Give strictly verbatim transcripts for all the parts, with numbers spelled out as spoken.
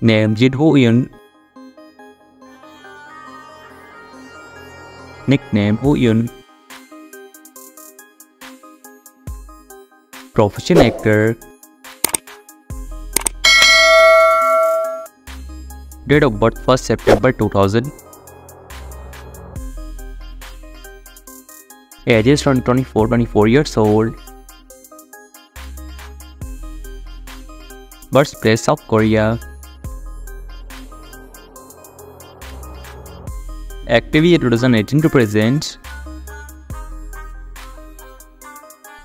named Jid Hoo Yun, nicknamed Hoo Yun. Profession actor. Date of birth first September two thousand. Age is from twenty-four to twenty-four years old. Birthplace South Korea. Active year twenty eighteen to present.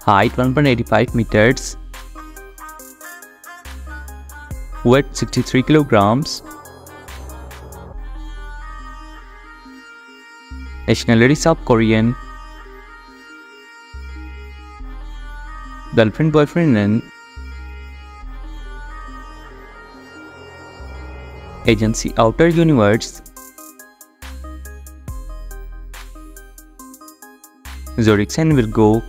Height one point eight five meters. Weight sixty-three kilograms. Nationality South Korean. Girlfriend, boyfriend, and agency Outer Universe. Zodiac sign will go.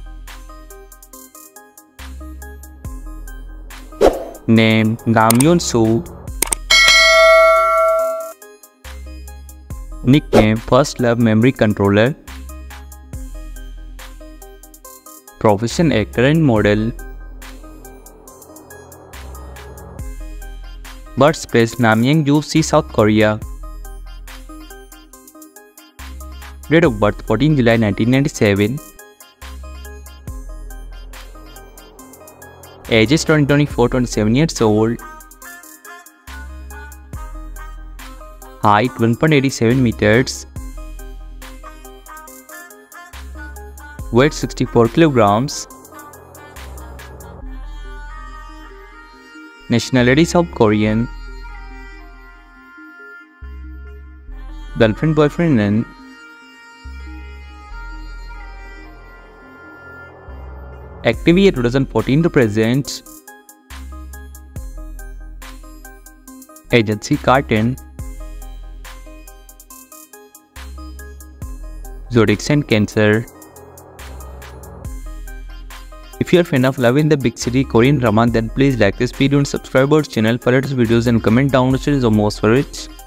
Name Nam Yoon Su. Nickname First Love Memory Controller. Profession actor and model. Birthplace Namyangju, South Korea. Date of birth fourteenth July nineteen ninety-seven. Age is twenty-four to twenty-seven years old. Height one point eight seven meters. Weight sixty-four kilograms. Nationality South Korean. Girlfriend, boyfriend, and active year twenty fourteen to present. Agency Carton. Zodiac sign Cancer. If you are a fan of Love in the Big City Korean drama, then please like this video and subscribe our channel for latest videos and comment down which is your most favorite.